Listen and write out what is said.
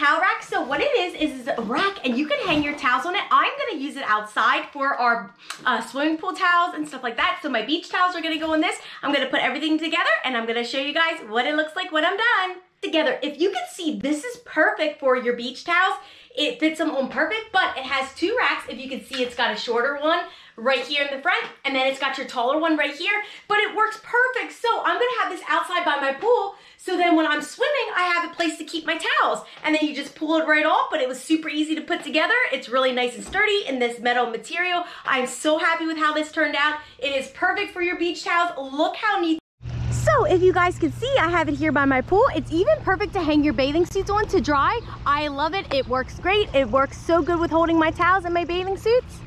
towel rack. So what it is a rack and you can hang your towels on it. I'm gonna use it outside for our swimming pool towels and stuff like that. So my beach towels are gonna go in this. I'm gonna put everything together and I'm gonna show you guys what it looks like when I'm done. Together, if you can see, this is perfect for your beach towels. It fits them on perfect, but it has two racks. If you can see, it's got a shorter one right here in the front, and then it's got your taller one right here, but it works perfect. So I'm gonna have this outside by my pool, so then when I'm swimming, I have a place to keep my towels, and then you just pull it right off, but it was super easy to put together. It's really nice and sturdy in this metal material. I'm so happy with how this turned out. It is perfect for your beach towels. Look how neat. So if you guys can see, I have it here by my pool. It's even perfect to hang your bathing suits on to dry. I love it. It works great. It works so good with holding my towels and my bathing suits.